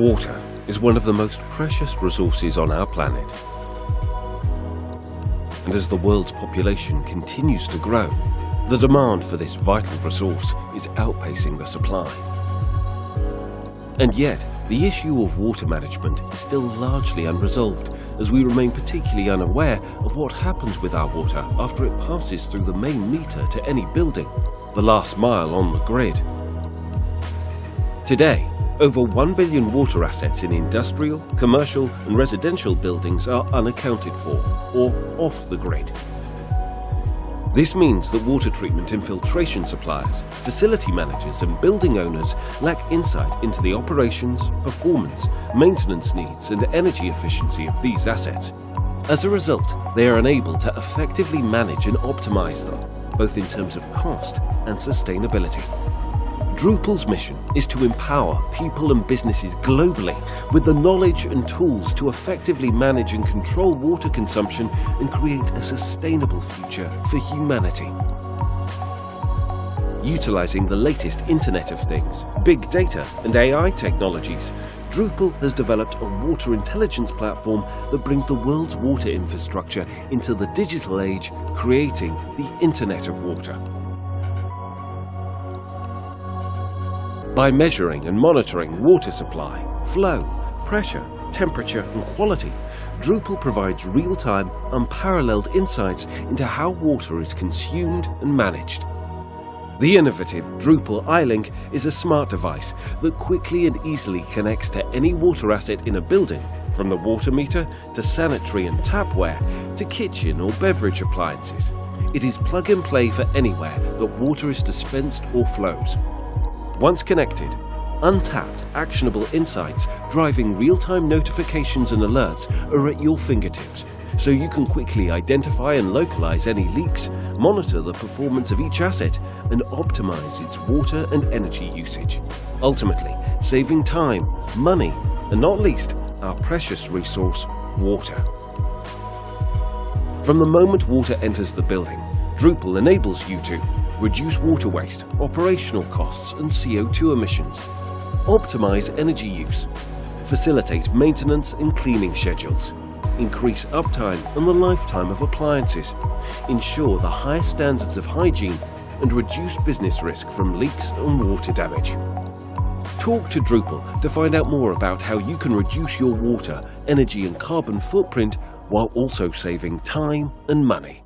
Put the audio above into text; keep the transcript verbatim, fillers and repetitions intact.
Water is one of the most precious resources on our planet. And as the world's population continues to grow, the demand for this vital resource is outpacing the supply. And yet, the issue of water management is still largely unresolved, as we remain particularly unaware of what happens with our water after it passes through the main meter to any building, the last mile on the grid. Today, over one billion water assets in industrial, commercial and residential buildings are unaccounted for or off the grid. This means that water treatment and filtration suppliers, facility managers and building owners lack insight into the operations, performance, maintenance needs and energy efficiency of these assets. As a result, they are unable to effectively manage and optimize them, both in terms of cost and sustainability. Droople's mission is to empower people and businesses globally with the knowledge and tools to effectively manage and control water consumption and create a sustainable future for humanity. Utilizing the latest Internet of Things, big data and A I technologies, Droople has developed a water intelligence platform that brings the world's water infrastructure into the digital age, creating the Internet of Water. By measuring and monitoring water supply, flow, pressure, temperature and quality, Droople provides real-time, unparalleled insights into how water is consumed and managed. The innovative Droople iLink is a smart device that quickly and easily connects to any water asset in a building, from the water meter to sanitary and tapware to kitchen or beverage appliances. It is plug and play for anywhere that water is dispensed or flows. Once connected, untapped, actionable insights driving real-time notifications and alerts are at your fingertips, so you can quickly identify and localize any leaks, monitor the performance of each asset, and optimize its water and energy usage, ultimately saving time, money, and not least, our precious resource, water. From the moment water enters the building, Droople enables you to reduce water waste, operational costs and C O two emissions, optimize energy use, facilitate maintenance and cleaning schedules, increase uptime and the lifetime of appliances, ensure the highest standards of hygiene and reduce business risk from leaks and water damage. Talk to Droople to find out more about how you can reduce your water, energy and carbon footprint while also saving time and money.